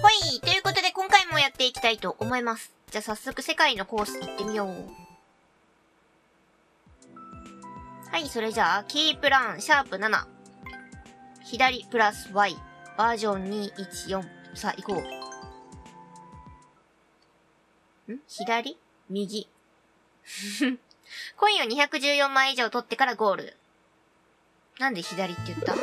はい、ということで今回もやっていきたいと思います。じゃあ早速世界のコース行ってみよう。はい、それじゃあ、キープラン、シャープ7。左プラス Y、バージョン214。さあ、行こう。左右。コインを214枚以上取ってからゴール。なんで左って言った？ち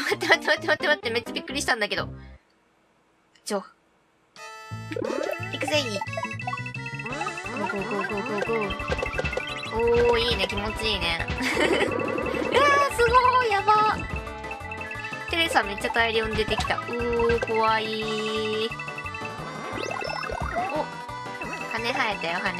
ょ、待って、めっちゃびっくりしたんだけど。行くぜい。ゴーゴーゴーゴーゴー。おー、いいね、気持ちいいね。すごい、やば。テレサめっちゃ大量に出てきた。怖いー。お、羽生えたよ、羽。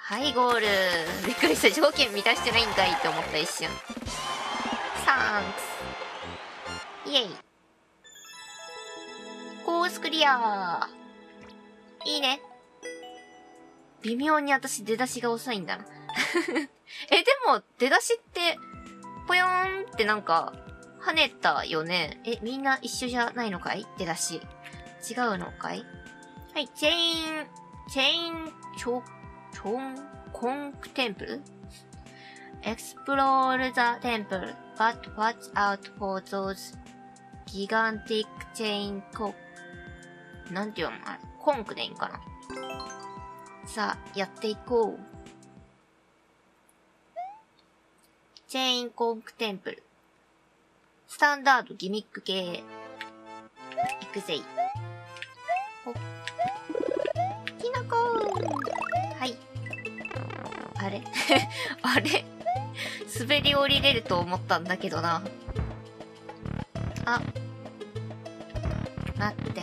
はい、ゴール。びっくりした。条件満たしてないんかいって思った一瞬。サンクス。イエイ。コースクリアー。いいね。微妙に私出だしが遅いんだな。でも、出だしって、ぽよーんってなんか、跳ねたよね。みんな一緒じゃないのかい？出だし。違うのかい？はい、チェーンコンクテンプル？ Explore the temple, but watch out for those gigantic chain co... なんて読むの？あれ、コンクでいいんかな。さあ、やっていこう。チェーンコンクテンプル。スタンダードギミック系。いくぜい。おっ。きなこー。あれあれ滑り降りれると思ったんだけどな。あ。待って。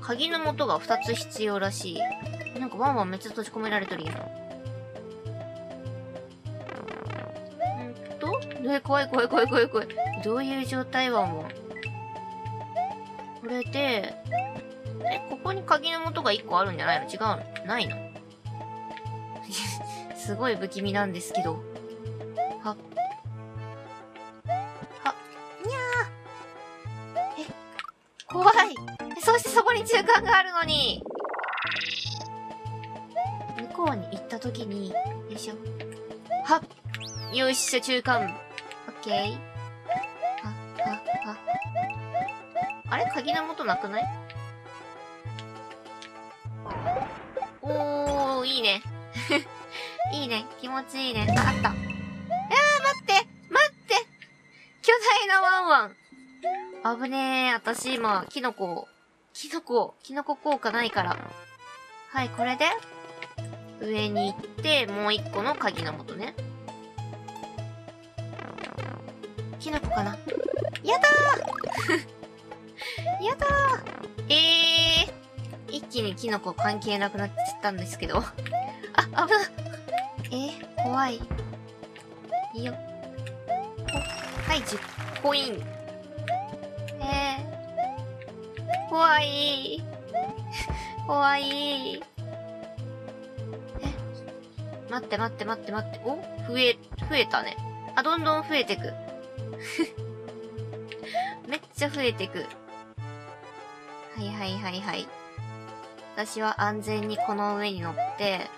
鍵の元が2つ必要らしい。なんかワンワンめっちゃ閉じ込められてるやん。怖い。どういう状態ワンワン。これで、ここに鍵の元が1個あるんじゃないの？違うの？ないの？すごい不気味なんですけど。にゃー。怖い。そしてそこに中間があるのに。向こうに行った時に、よいしょ。よいしょ、中間。オッケー。あれ？鍵の元なくない？おー、いいね。いいね。気持ちいいね。あった。待って巨大なワンワン。危ねえ。私今、キノコ効果ないから。はい、これで、上に行って、もう一個の鍵の元ね。キノコかな？やだーやだー。一気にキノコ関係なくなっちゃったんですけど。あ、危ない。怖い。いいよ。はい、10コイン。怖い。待って。お？増えたね。あ、どんどん増えてく。めっちゃ増えてく。はい。私は安全にこの上に乗って、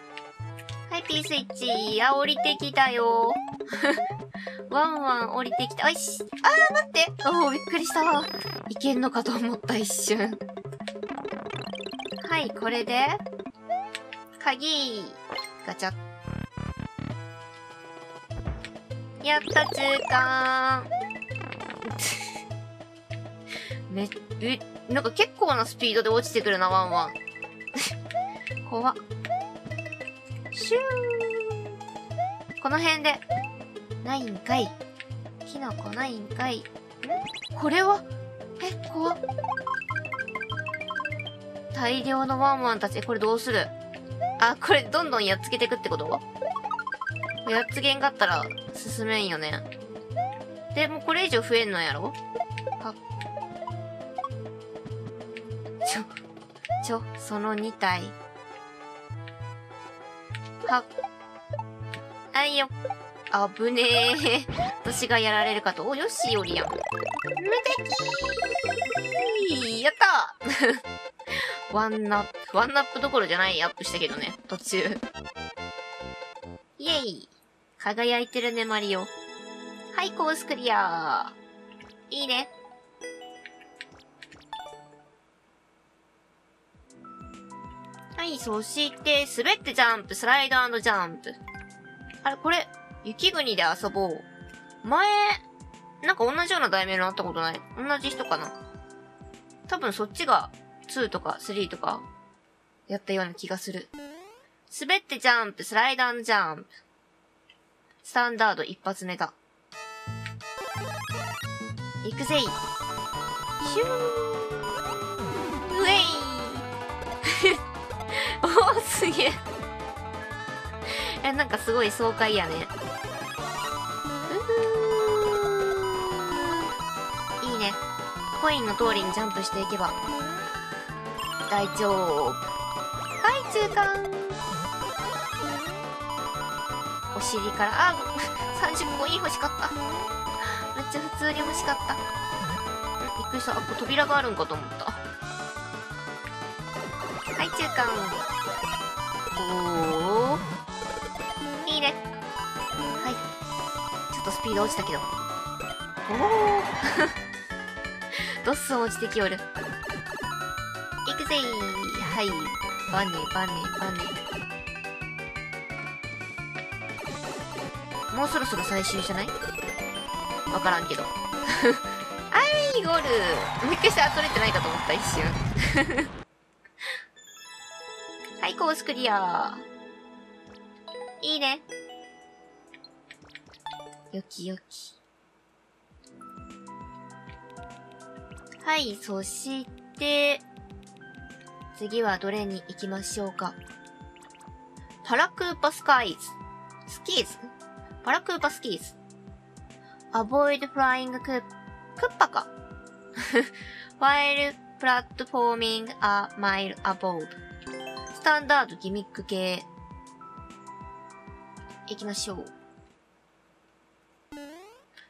はい、P スイッチ。あ、降りてきたよ。ワンワン降りてきた。おいし。あー、待って。おー、びっくりした。いけんのかと思った、一瞬。はい、これで、鍵。ガチャ。やった、中間。なんか結構なスピードで落ちてくるな、ワンワン。怖っ。シュー。この辺で。ないんかい。キノコないんかい。これは怖っ。大量のワンワンたち。これどうする？あ、これどんどんやっつけてくってこと？やっつけんかったら進めんよね。で、もうこれ以上増えんのやろ？その2体。はいよ。あぶねえ。私がやられるかと。お、よし、おりやん。無敵ー、やったー。ワンナップどころじゃないアップしたけどね、途中。イェイ。輝いてるね、マリオ。はい、コースクリアー。いいね。はい、そして、滑ってジャンプ、スライド&ジャンプ。あれ、これ、雪国で遊ぼう。前、なんか同じような題名のあったことない？同じ人かな？多分そっちが、2とか3とかやったような気がする。滑ってジャンプ、スライダーのジャンプ。スタンダード一発目だ。行くぜい。シュー。ウェイ。おお、すげえ。え、なんかすごい爽快やね。いいね。コインの通りにジャンプしていけば。大丈夫。はい、中間。お尻から、あ、30個いい、欲しかった。めっちゃ普通に欲しかった。びっくりした。あ、これ扉があるんかと思った。はい、中間。おー。いいね。はい。ちょっとスピード落ちたけど。おー。どっそん落ちてきよる。はい、バネバネバネ。もうそろそろ最終じゃない？わからんけど。はい、ゴール。もう一回したら取れてないかと思った一瞬。はい、コースクリアー。いいね。よきよき。はい、そして、次はどれに行きましょうか。パラクーパスカイズ。スキーズ？パラクーパスキーズ。アボイドフライングクッパか。While platforming a mile above。スタンダードギミック系。行きましょう。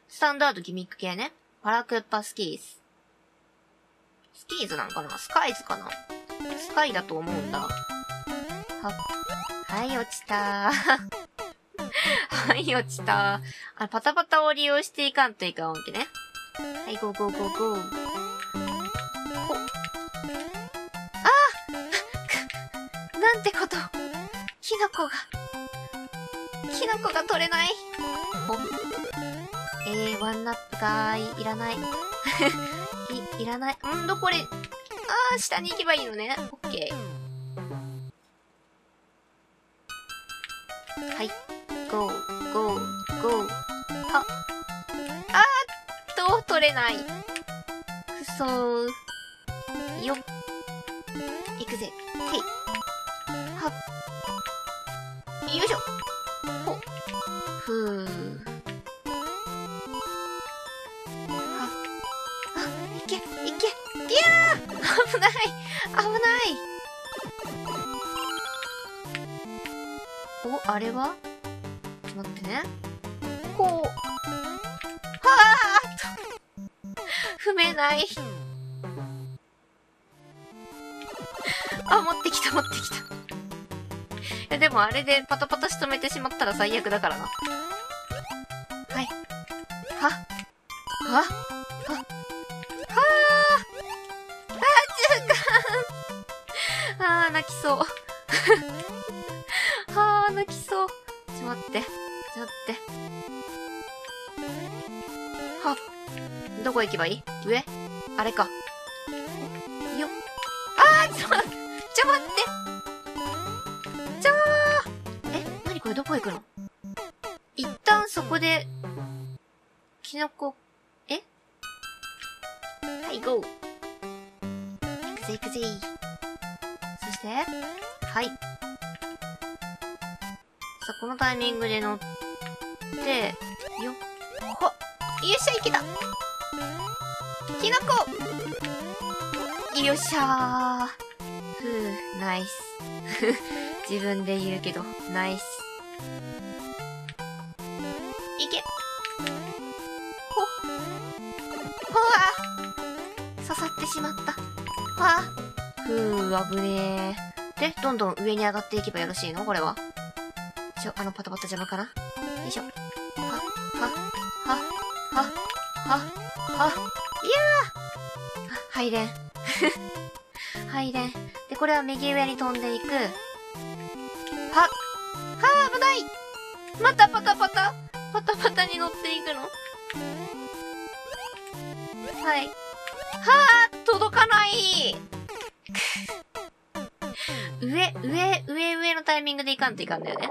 スタンダードギミック系ね。パラクーパスキーズ。スキーズなんかな？スカイズかな？スカイだと思うんだ。はい、落ちたー。はい、落ちたー。あ、パタパタを利用していかんといかんわけね。はい、ゴーゴーゴーゴー。お。あーなんてこと。キノコが取れない。お。ワンナップかーい。いらない。いらない。んど、これ。あー、下に行けばいいのね。オッケー。はい。ゴー、ゴー、ゴー。あ、取れない。くそー。よっ。いくぜ。へい。はっ。よいしょ。ほ。ふー。はっ。あ、いけ、いけ。いやー危ない危ない。お、あれはちょっと待ってね。こう。はーっと。踏めない。あ、持ってきた持ってきた。いや、でもあれでパタパタし止めてしまったら最悪だからな。はい。は。は。泣きそう。はあ、泣きそう。ちょ、待って。ちょ、待って。はっ。どこ行けばいい？上？あれか。よっ。あー、ちょ、待って。ちょ、待って。ちょー。え、なにこれ、どこ行くの？一旦そこで、キノコ、え？はい、ゴー。行くぜ、行くぜー。はい。さあ、このタイミングで乗って、よっ、ほっ、よっしゃ、いけた！キノコ！よっしゃー！ふぅ、ナイス。自分で言うけど、ナイス。いけ。ほほわ、刺さってしまった。わあ、危ねえ。で、どんどん上に上がっていけばよろしいのこれは。あのパタパタ邪魔かな。よいしょ。はははははは。いやー、配電。配電。で、これは右上に飛んでいく。はっ。はー、危ない。またパタパタパタパタに乗っていくの。はい。はー、届かない。上のタイミングでいかんといかんだよね。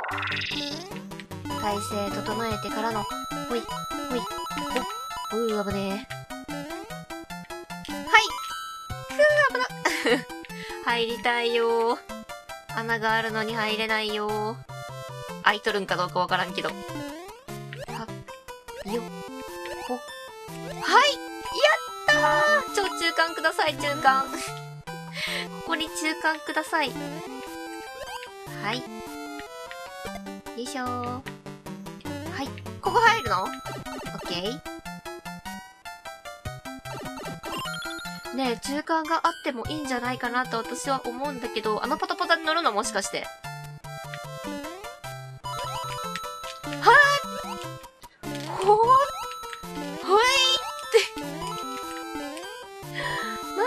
体勢整えてからの、ほい、ほい、ほい、危ねえ。はい。危な。入りたいよー。穴があるのに入れないよー。開いとるんかどうかわからんけど。は、よ、ほ、はい、やったー。超中間ください、中間。ここに中間ください。はい。よいしょー。はい。ここ入るの？オッケー。ねえ、中間があってもいいんじゃないかなと私は思うんだけど、あのパタパタに乗るのもしかして。はぁ！ほー！ほい！って。待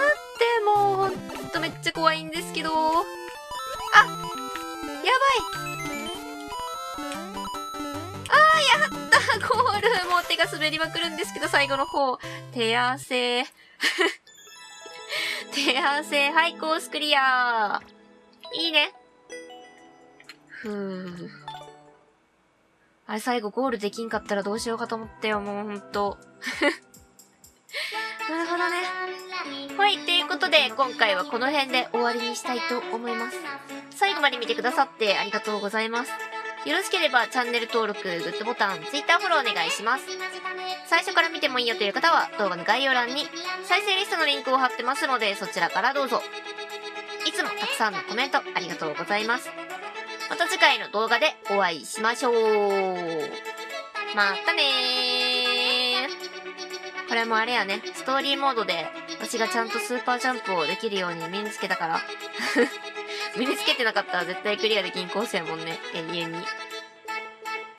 って、もう、ほんとめっちゃ怖いんですけど。やばい。あー、やったゴール。もう手が滑りまくるんですけど、最後の方。手汗。手汗。はい、コースクリアー。いいね。ふぅ。あれ、最後ゴールできんかったらどうしようかと思ったよ、もうほんと。なるほどね。はい、ということで、今回はこの辺で終わりにしたいと思います。最後まで見てくださってありがとうございます。よろしければチャンネル登録、グッドボタン、Twitter フォローお願いします。最初から見てもいいよという方は動画の概要欄に再生リストのリンクを貼ってますので、そちらからどうぞ。いつもたくさんのコメントありがとうございます。また次回の動画でお会いしましょう。またねー。これもあれやね、ストーリーモードで私がちゃんとスーパージャンプをできるように身につけたから。身につけてなかったら絶対クリアできんコースやもんね、永遠に。